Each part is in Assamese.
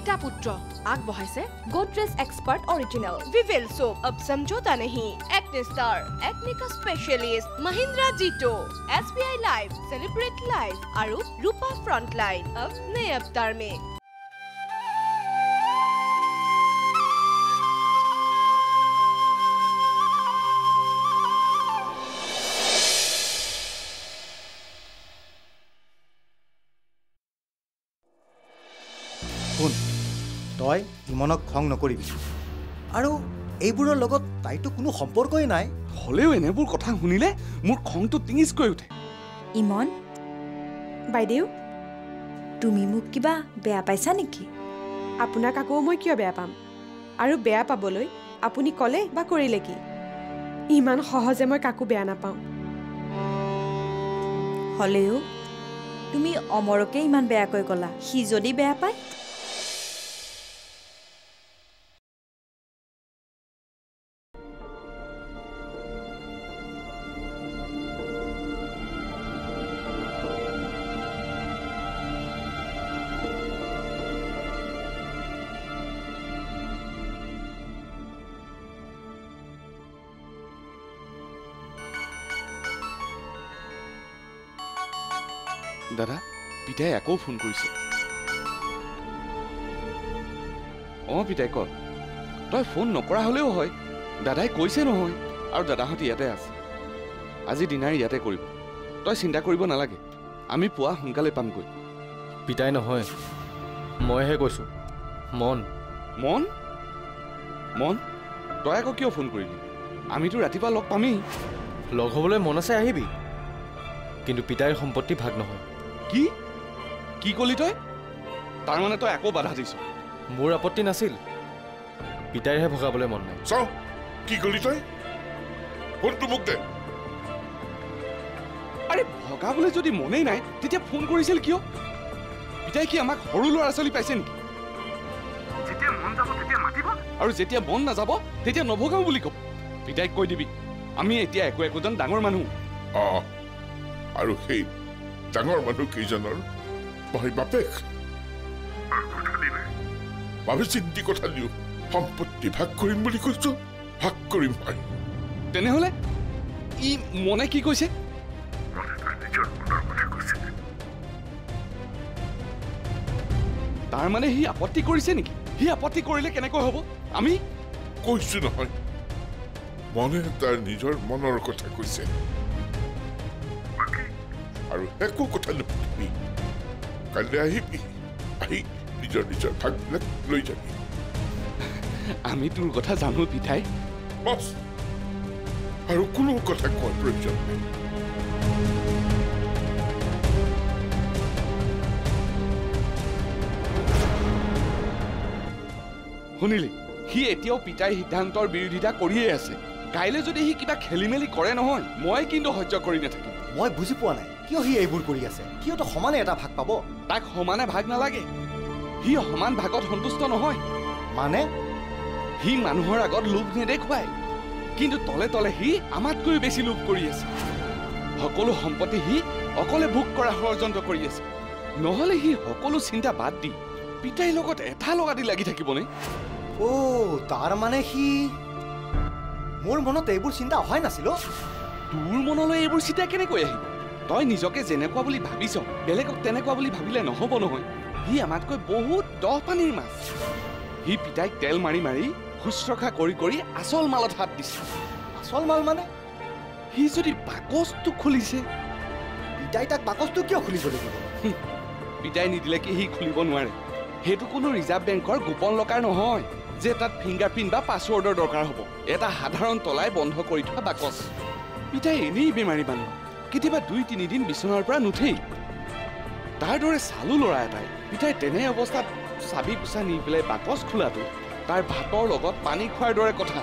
पीटा पुत्र आग बढ़ाइसे Godrej expert original Vivel soap अब समझौता नहीं। एक्ने स्टार एक्ने का specialist Mahindra Jeeto SBI life celebrate life आरु रूपा फ्रंट लाइन अब नए अवतार में। तय इमनक खंग नकरिबि आरो एबुरर लगत ताइतो कोनो सम्पर्कই নাই হলেও এনেবোৰ কথা শুনিলে মোৰ খংটো টিঙিছ কৈ উঠে। ইমন বাইদেউ তুমি মোক কিবা বেয়া পাইছা নেকি? আপোনাক আকৌ মই কিয় বেয়া পাম? আৰু বেয়া পাবলৈ আপুনি কলে বা কৰিলে কি? ইমান সহজে মই কাকো বেয়া নাপাওঁ। হলেও তুমি অমৰকে ইমান বেয়া কৈ কলা, সি যদি বেয়া পায় दादा पिताई आको फोन करिसे। ओ पिताई क तय फोन नकरा हलेओ হয় দাদাই কইছে নহয় আৰু দাদাহতি ইয়াতে আছে আজি ডিনাৰ ইয়াতে কৰিব তই চিন্তা কৰিব নালাগে আমি পোৱা হুনকালে পাম গৈ। পিতাই নহয় মইহে কৈছো মন মন মন তই আকৌ কিয় ফোন কৰিলি? আমিতো ৰাতিপা লগ পামি। লগ হ'বলৈ মন আছে আহিবি কিন্তু পিতাইৰ সম্পত্তি ভাগ নহয়। কি কি কলি তই? তাৰ মানে তই একো বাধা দিছ? মোৰ আপত্তি নাছিল, পিতাইহে ভগাবলৈ মন নাই। চ কি কলি তই? ফোনটো মোক দে। আরে ভগাবলৈ যদি মনেই নাই তেতিয়া ফোন কৰিছিল কিয়? পিতাই কি আমাক হৰু লৰা চলি পাইছে নেকি? যেতিয়া মন যাব তেতিয়া মাতিব আৰু যেতিয়া মন না যাব তেতিয়া নভগাও বুলি কব। পিতাইক কৈ দিবি আমি এতিয়া একো একোজন ডাঙৰ মানুহ। অ আৰু সেই ডাঙৰ মানুহ কেইজনৰ ভাই বাপেক ভাবি চিন্তি কথা দিও সম্পত্তি ভাগ কৰিম বুলি কৈছো ভাগ কৰিম। তেনেহলে ই মনে কি কৈছে? তাৰ মানে সি আপত্তি কৰিছে নেকি? সি আপত্তি কৰিলে কেনেকৈ হব? আমি কৈছো নহয় মনে তাৰ নিজৰ মনৰ কথা কৈছে আৰু একো কথা নুপুতিবি। কালি আহিবি আহি নিজৰ নিজৰ ভাগবিলাক লৈ যাবি। আমি তোৰ কথা জানো পিতাই, বস আৰু কোনো কথা কোৱাৰ প্ৰয়োজন নাই। শুনিলি সি এতিয়াও পিতাই সিদ্ধান্তৰ বিৰোধিতা কৰিয়ে আছে। কাইলৈ যদি সি কিবা খেলি মেলি কৰে নহয় মই কিন্তু সহ্য কৰি নাথাকিম। মই বুজি পোৱা নাই কিয় হি এইবোৰ কৰি আছে? কিয় তো সমানে এটা ভাগ পাব? তাক সমানে ভাগ নালাগে, হি সমান ভাগত সন্তুষ্ট নহয়। মানে হি মানুহৰ আগত লোভ নেদেখুৱায় কিন্তু তলে তলে হি আমাতকৈ বেছি লোভ কৰি আছে। সকলো সম্পত্তি হি অকলে ভোগ কৰা ষড়যন্ত্ৰ কৰি আছে। নহলে হি সকলো চিন্তা বাদ দি পিতাইৰ লগত এটা লগা দি লাগি থাকিবনে? ও তাৰ মানে হি মোৰ মনত এইবোৰ চিন্তা হয় নাছিল। তোৰ মনলৈ এইবোৰ চিন্তা কেনেকৈ আহিব? তই নিজকে যেনেকুৱা বুলি ভাবিছ বেলেগক তেনেকুৱা বুলি ভাবিলে নহব নহয়। সি আমাতকৈ বহুত দহ পানীৰ মাছ। সি পিতাইক তেল মাৰি মাৰি শুশ্ৰূষা কৰি কৰি আচল মালত হাত দিছে। আচল মাল মানে সি যদি বাকচটো খুলিছে পিতাই তাক বাকচটো কিয় খুলিব লাগিব? পিতাই নিদিলে কি সি খুলিব নোৱাৰে? সেইটো কোনো ৰিজাৰ্ভ বেংকৰ গোপন লকাৰ নহয় যে তাত ফিংগাৰপ্ৰিণ্ট বা পাছৱৰ্ডৰ দৰকাৰ হ'ব। এটা সাধাৰণ তলাই বন্ধ কৰি থোৱা বাকচ। পিতাই এনেই বেমাৰী মানুহ, কেতিয়াবা দুই তিনি দিন বিচনাৰ পৰা নুঠেই। তাৰ দৰে চালু ল'ৰা এটাই পিতাই তেনে অৱস্থাত চাবি কুচা নি পেলাই বাকচ খোলাটো তাৰ ভাতৰ লগত পানী খোৱাৰ দৰে কথা।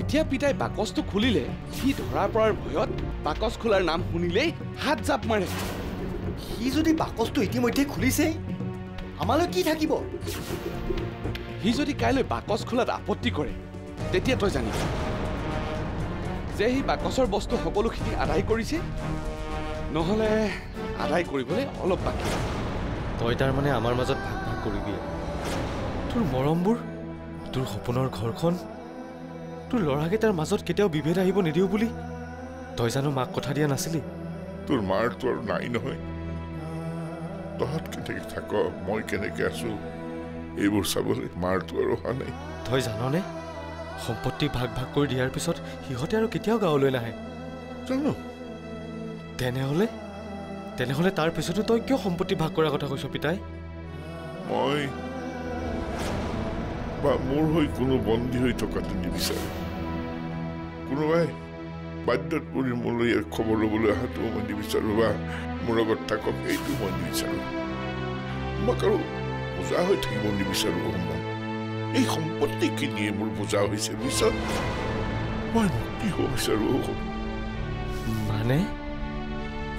এতিয়া পিতাই বাকচটো খুলিলে সি ধৰা পৰাৰ ভয়ত বাকচ খোলাৰ নাম শুনিলেই হাত জাপ মাৰে। সি যদি বাকচটো ইতিমধ্যে খুলিছে আমালৈ কি থাকিব? সি যদি কাইলৈ বাকচ খোলাত আপত্তি কৰে তেতিয়া তই জানিব যে সি বাকচৰ বস্তু সকলোখিনি আদায় কৰিছে, নহলে আদায় কৰিবলৈ অলপ বাকী। তই তাৰ মানে আমাৰ মাজত ভাগ ভাগ কৰিবি। তোৰ মৰমবুৰ তোৰ সপনৰ ঘৰখন তোৰ লৰাকেটাৰ মাজত কেতিয়াও বিভেদ আহিব নিদিও বুলি তই জানো মাক কথা দিয়া নাছিলি তোর মাৰ তোৰ নাই নহয় তহত কেতে থাক মই কেনে গেছো এইবোৰ সবলে মাৰ তোৰ ৰহা নাই তই জাননে সম্পত্তি ভাগ ভাগ কৰি দিয়াৰ পিছত হিহতে আৰু কেতিয়াও গাওলৈ নাহে জানো তেনে হলে তাৰ পিছতো তই কিয় সম্পত্তি ভাগ কৰাৰ কথা কৈছ পিতাই মই মোৰ হৈ কোনো বন্দী হৈ থকাটো নিবিচাৰে কোনোবাই বাধ্যত পৰি মোলৈ খবৰ ল'বলৈ আহাটো মই নিবিচাৰো বা মোৰ লগত থাকক এইটো মই নিবিচাৰো মই কাৰো বুজা হৈ থাকিব নিবিচাৰো এই সম্পত্তিকে নিয়ে মোৰ বুজা হৈছে বিচাৰ মই কি হ'ব বিচাৰো মানে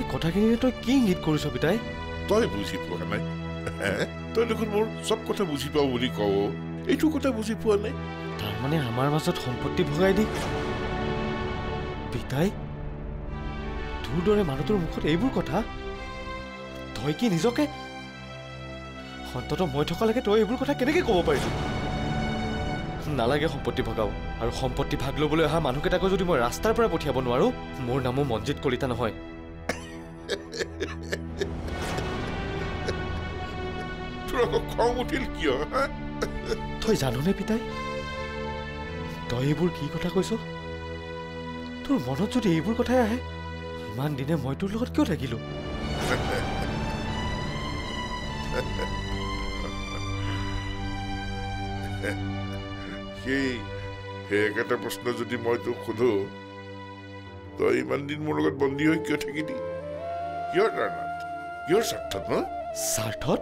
এই কথাখিনি তই কি ইংগিত কৰিছ পিতাই তই বুজি পোৱা নাই তই দেখোন মোৰ সব কথা বুজি পাওঁ বুলি কওঁ এইটো কথা বুজি পোৱা নাই তাৰ মানে আমাৰ মাজত সম্পত্তি ভগাই দি পিতাই তোৰ দৰে মানুহৰ মুখত এইবোৰ কথা তই কি নিজকে অন্তত মই থকালৈকে তই এইবোৰ কথা কেনেকৈ ক'ব পাৰিছ নালাগে সম্পত্তি ভগাও আৰু সম্পত্তি ভাগ ল'বলৈ অহা মানুহকেইটাকৈ যদি মই ৰাস্তাৰ পৰা পঠিয়াব নোৱাৰো মোৰ নামো মঞ্জিত কলিতা নহয় তই জাননে পিতাই তই এইবোৰ কি কথা কৈছ তোৰ মনত যদি এইবোৰ কথাই আহে ইমান দিনে মই তোৰ লগত কিয় থাকিলো এটা প্ৰশ্ন যদি মই তোক সোধো তই ইমান দিন মোৰ লগত বন্দী হৈ কিয় থাকিলি কিয় কাৰণত কিয় স্বাৰ্থত ন স্বাৰ্থত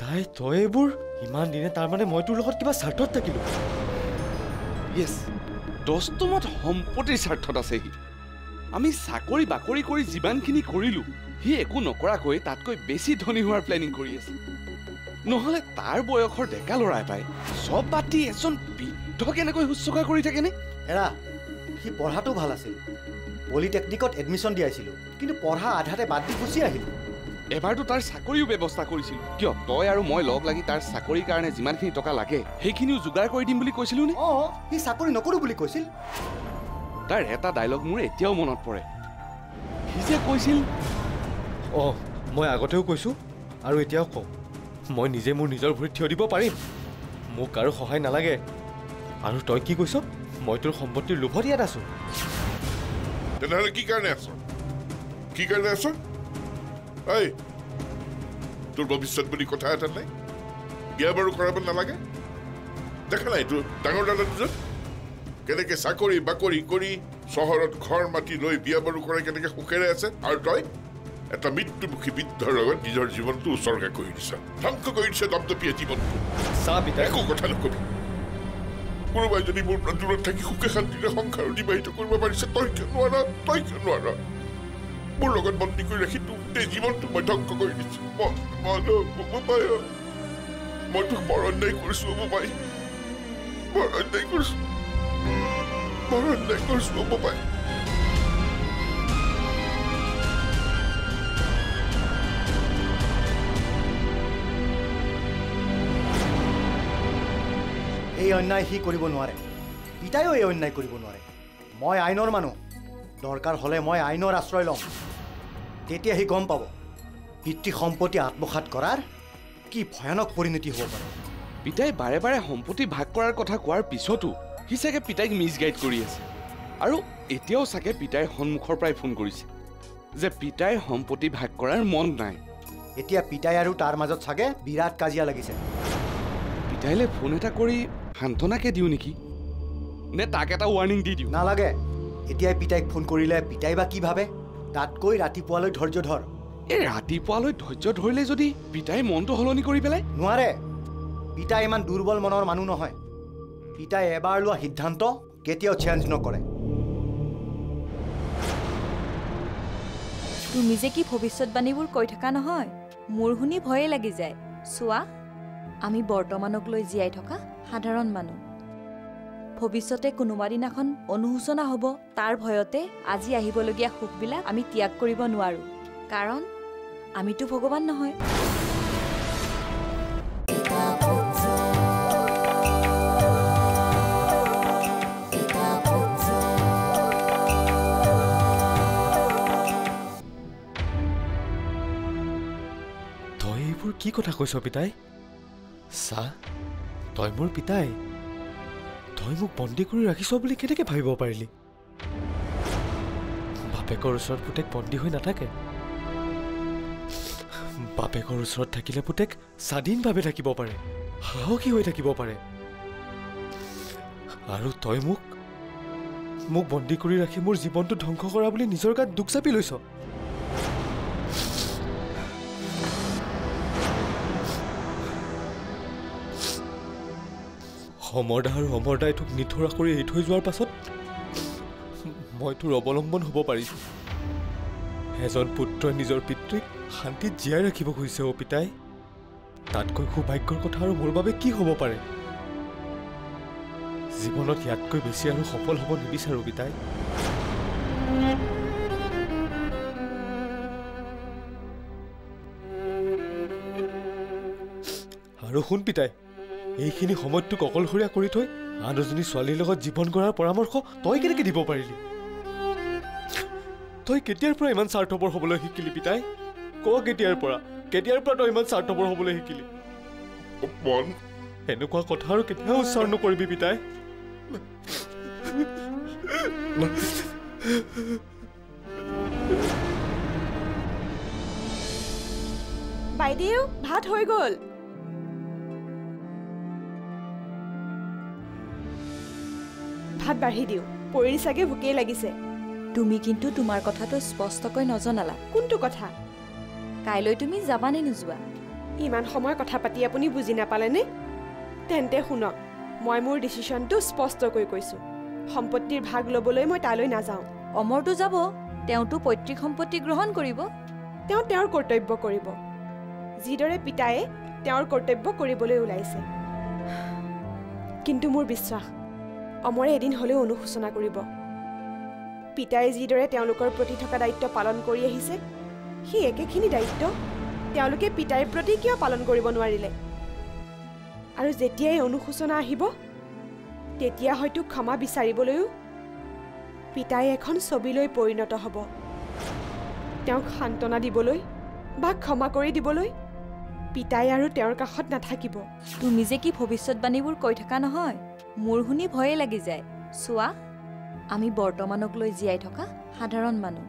তাই তই এইবোৰ ইমান দিনে তাৰ মানে মই তোৰ লগত কিবা স্বাৰ্থত থাকিলো ইয়েস দস্তমত সম্পত্তিৰ স্বাৰ্থত আছেহি আমি চাকৰি বাকৰি কৰি জীৱনখিনি কৰিলো হি একো নকৰাকৈ তাতকৈ বেছি ধনী হোৱাৰ প্লেনিং কৰি আছে নহলে তাৰ বয়সৰ ডেকা লৰাই পায় সব বাতি এজন বৃদ্ধ কেনেকৈ হুচকা কৰি থাকেনে এৰা সি পঢ়াটো ভাল আছিল পলিটেকনিকত এডমিশ্যন দিয়াইছিলোঁ কিন্তু পঢ়া আধাতে বাদ দি গুচি আহিলোঁ এবাৰটো তাৰ চাকৰিও ব্যৱস্থা কৰিছিল কিয় তই আৰু মই লগ লাগি তাৰ চাকৰিৰ কাৰণে যিমানখিনি টকা লাগে সেইখিনিও যোগাৰ কৰি দিম বুলি কৈছিলো নে অ ই চাকৰি নকৰো বুলি কৈছিল তাৰ এটা ডায়লগ মোৰ এতিয়াও মনত পৰে সি যে কৈছিল অ মই আগতেও কৈছো আৰু এতিয়াও কওঁ মই নিজে মোৰ নিজৰ ভৰিত থিয় দিব পাৰিম মোক আৰু সহায় নালাগে আৰু তই কি কৈছ মই তোৰ সম্পত্তিৰ লোভত ইয়াত আছো তেনেহ'লে কি কাৰণে আছো তোৰ ভবিষ্যৎ বলে কথা এটা নাই বিয়া বাৰু কৰাব নালাগে দেখা নাই তোৰ ডাঙৰ ডাঙৰ দুজন কেনেকৈ চাকৰি বাকৰি কৰি চহৰত ঘৰ মাটি লৈ বিয়া বাৰু কৰে কেনেকৈ সুখেৰে আছে আৰু তই এটা মৃত্যুমুখী বৃদ্ধৰ লগত নিজৰ জীৱনটো উচৰ্গা কৰি দিছ ধ্বংস কৰি দিছ দপদপীয়া জীৱনটো একো কথা নকবি কোনোবাই যদি মোৰ দূৰত থাকি সুখে শান্তিৰে সংসাৰ অতিবাহিত কৰিব পাৰিছে তই কিয় নোৱাৰ মোৰ লগত বন্দী কৰি ৰাখি তোক তে জীৱনটো মই ধ্বংস কৰি দিছোঁ মই তোক বৰ অন্যায় কৰিছোঁ বাবাই বৰ অন্যায় কৰিছোঁ বাবাই এই অন্যায় সি কৰিব নোৱাৰে পিতাইও এই অন্যায় কৰিব নোৱাৰে মই আইনৰ মানুহ দৰকাৰ হলে মই আইনৰ আশ্ৰয় লম তেতিয়া হি গম পাব পিতৃ সম্পত্তি আত্মসাত কৰাৰ কি ভয়ানক পৰিণতি হ'ব পাৰে পিতাই বাৰে বাৰে সম্পত্তি ভাগ কৰাৰ কথা কোৱাৰ পিছতো সি চাগে পিতাইক মিছগাইড কৰি আছে আৰু এতিয়াও চাগে পিতাই সন্মুখৰ পৰাই ফোন কৰিছে যে পিতাই সম্পত্তি ভাগ কৰাৰ মন নাই এতিয়া পিতাই আৰু তাৰ মাজত চাগে বিৰাট কাজিয়া লাগিছে পিতাইলে ফোন এটা কৰি সান্তনাকে দিও নেকি নে তাক এটা ৱাৰ্নিং দি দিও নালাগে এতিয়াই পিতাইক ফোন কৰিলে পিতাই বা কি ভাবে তাতকৈ ৰাতিপুৱালৈ ধৈৰ্য ধৰ এই ৰাতিপুৱালৈ ধৈৰ্য ধৰিলে যদি পিতাই মনটো হলনি কৰি পেলাই নোৱাৰে পিতাই ইমান দুৰ্বল মনৰ মানুহ নহয় পিতাই এবাৰ লোৱা সিদ্ধান্ত কেতিয়াও চেঞ্জ নকৰে তুমি যে কি ভৱিষ্যৎবাণীবোৰ কৈ থকা নহয় মোৰ শুনি ভয়ে লাগি যায় চোৱা আমি বৰ্তমানক লৈ জীয়াই থকা সাধাৰণ মানুহ ভৱিষ্যতে কোনোবা দিনাখন অনুশোচনা হ'ব তাৰ ভয়তে আজি আহিবলগীয়া সুখবিলাক আমি ত্যাগ কৰিব নোৱাৰোঁ কাৰণ আমিতো ভগৱান নহয় কি কথা কইছ পিতাই? সা তই মোৰ পিতাই, তই মোক বন্দী কৰি ৰাখিছ বুলি কেনেকৈ ভাবিব পাৰিলি? বাপেকৰ ওচৰত পুতেক বন্দী হৈ নাথাকে, বাপেকৰ ওচৰত থাকিলে পুতেক স্বাধীনভাৱে থাকিব পাৰে, সাহসী হৈ থাকিব পাৰে। আৰু তই মোক মোক বন্দী কৰি ৰাখি মোৰ জীৱনটো ধ্বংস কৰা বুলি নিজৰ গাত দুখ চাপি লৈছ। সমৰ্দা আৰু সমৰ্দাই তোক নিথৰা কৰি এৰি থৈ যোৱাৰ পাছত মই তোৰ অৱলম্বন হ'ব পাৰিছো। এজন পুত্ৰই নিজৰ পিতৃক শান্তিত জীয়াই ৰাখিব খুজিছে অ' পিতাই, তাতকৈ সৌভাগ্যৰ কথা আৰু মোৰ বাবে কি হ'ব পাৰে? জীৱনত ইয়াতকৈ বেছি আৰু সফল হ'ব নিবিচাৰো পিতাই। আৰু শুন পিতাই, এইখিনি সময়ত তোক অকলশৰীয়া কৰি থৈ আন এজনী ছোৱালীৰ লগত জীৱন গঢ়াৰ পৰামৰ্শ তই কেনেকৈ দিব পাৰিলি? তই কেতিয়াৰ পৰা ইমান স্বাৰ্থপৰ হ'বলৈ শিকিলি পিতাই? ক কেতিয়াৰ পৰা তই ইমান স্বাৰ্থপৰ হ'বলৈ শিকিলি? এনেকুৱা কথা আৰু কেতিয়াও উচ্চাৰণ নকৰিবি পিতাই। বাইদেউ ভাত হৈ গ'ল। ভাত বাঢ়ি দিওঁ, পৰিল চাগে ভোকেই লাগিছে। তুমি কিন্তু তোমাৰ কথাটো স্পষ্টকৈ নজনালা। কোনটো কথা? কাইলৈ তুমি যাবানে নোযোৱা? ইমান সময় কথা পাতি আপুনি বুজি নাপালেনে? তেন্তে শুনক, মই মোৰ ডিচিশ্যনটো স্পষ্টকৈ কৈছোঁ, সম্পত্তিৰ ভাগ ল'বলৈ মই তালৈ নাযাওঁ। অমৰটো যাব, তেওঁতো পৈতৃক সম্পত্তি গ্ৰহণ কৰিব, তেওঁৰ কৰ্তব্য কৰিব, যিদৰে পিতায়ে তেওঁৰ কৰ্তব্য কৰিবলৈ ওলাইছে। কিন্তু মোৰ বিশ্বাস অমৰে এদিন হ'লেও অনুশোচনা কৰিব। পিতাই যিদৰে তেওঁলোকৰ প্ৰতি থকা দায়িত্ব পালন কৰি আহিছে, সেই একেখিনি দায়িত্ব তেওঁলোকে পিতাইৰ প্ৰতি কিয় পালন কৰিব নোৱাৰিলে? আৰু যেতিয়াই অনুশোচনা আহিব, তেতিয়া হয়তো ক্ষমা বিচাৰিবলৈও পিতাই এখন ছবিলৈ পৰিণত হ'ব। তেওঁক সান্তনা দিবলৈ বা ক্ষমা কৰি দিবলৈ পিতাই আৰু তেওঁৰ কাষত নাথাকিব। তুমি যে কি ভৱিষ্যৎবাণীবোৰ কৈ থকা নহয়, মোৰ শুনি ভয়ে লাগি যায়। চোৱা, আমি বৰ্তমানক লৈ জীয়াই থকা সাধাৰণ মানুহ,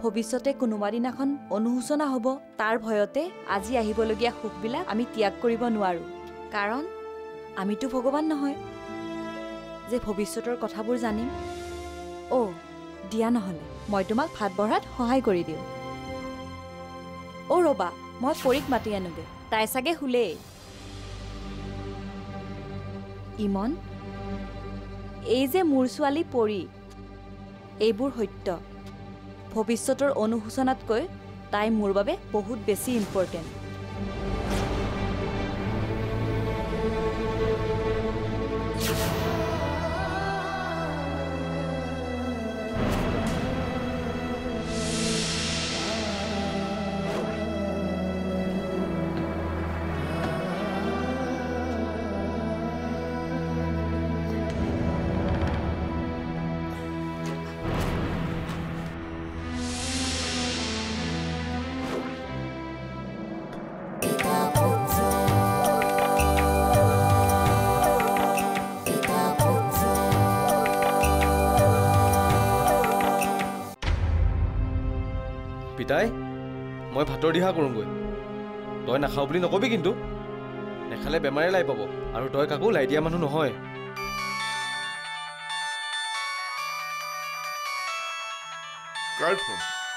ভৱিষ্যতে কোনোবা দিনাখন অনুশোচনা হ'ব তাৰ ভয়তে আজি আহিবলগীয়া সুখবিলাক আমি ত্যাগ কৰিব নোৱাৰোঁ। কাৰণ আমিতো ভগৱান নহয় যে ভৱিষ্যতৰ কথাবোৰ জানিম। অ' দিয়া, নহ'লে মই তোমাক ভাত বঢ়াত সহায় কৰি দিওঁ। অ' ৰ'বা, মই পৰীক মাতি আনোগৈ, তাই চাগে শুলেই। ইমন, এই যে মোৰ ছোৱালী পৰী, এইবোৰ সত্য। ভৱিষ্যতৰ অনুশোচনাতকৈ তাই মোৰ বাবে বহুত বেছি ইম্পৰ্টেণ্ট। পিতাই, মই ভাতৰ দিহা কৰোঁগৈ, তই নাখাওঁ বুলি নকবি কিন্তু। নেখালে বেমাৰে লাই পাব, আৰু তই কাকো লাই দিয়া মানুহ নহয়।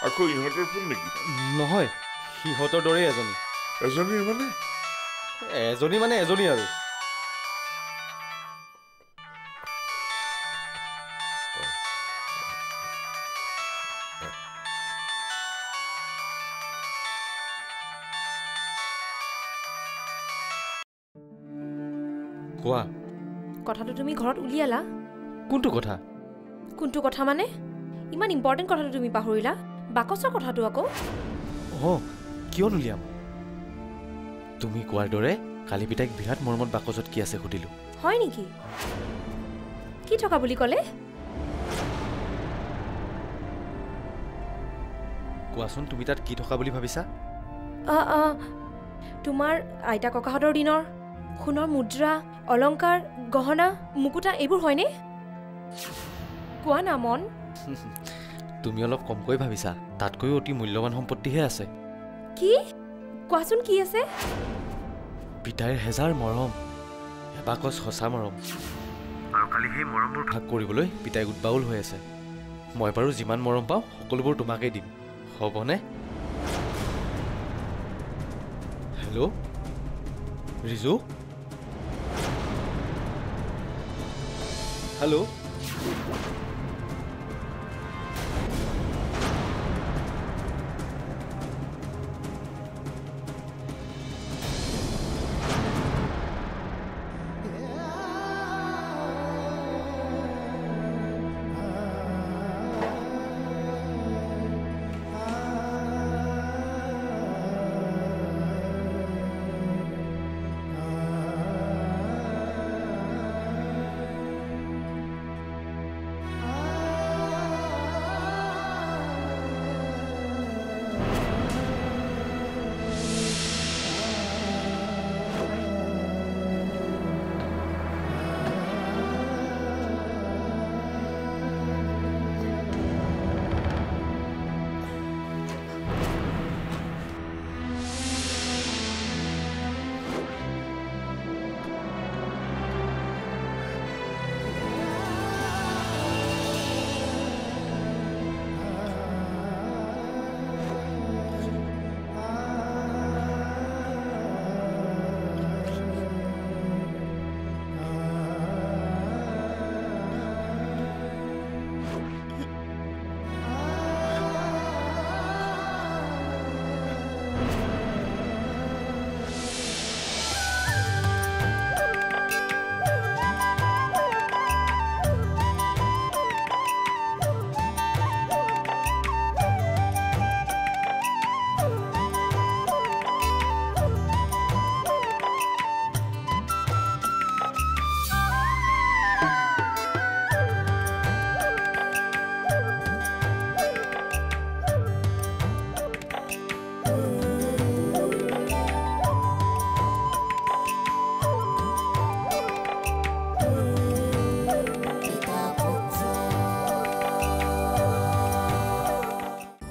আকৌ ইহঁতৰ ফোন নেকি? নহয়, সিহঁতৰ দৰেই এজনী। এজনী মানে এজনী আৰু। কোৱা, কথাটো তুমি ঘৰত উলিয়ালা? কোনটো কথা মানে? ইমান ইম্পৰ্টেণ্ট কথাটো তুমি পাহৰিলা? বাকচৰ কথাটো আকৌ? অ' কিয় নুলিয়াম? তুমি কোৱাৰ দৰে কালি পিতাইক বিৰাট মৰমত বাকচত কি আছে সুধিলোঁ। হয় নেকি? কি থকা বুলি ক'লে? কোৱাচোন, তুমি তাত কি থকা বুলি ভাবিছা? तुमार आईता ककाहतर दिनर खुनर मुद्रा अलंकार गहना मुकुटा एबुर होयने कोआ ना मन तुमी अलप कमकय भाबिसा तातकय অতি মূল্যবান সম্পত্তি হে আছে কি কোৱাচোন কি আছে পিতাৰ হাজাৰ মৰম এবাকস হসা মৰম আৰু কালি হে মৰমবোৰ ভাগ কৰিবলৈ পিতাই গুটবাউল হৈ আছে মই পাৰো যিমান মৰম পাও সকলোবোৰ তোমাকে দিম হবনে हेलो रिजु हेलो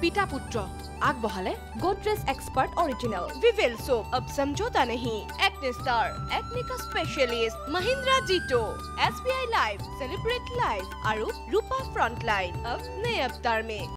पिता पुत्र आग बहाले Godrej expert original Vivel soap अब समझौता नहीं एक्ने स्टार एक्ने का specialist Mahindra Jeeto SBI life celebrate life और रूपा फ्रंटलाइन अब नए अवतार में।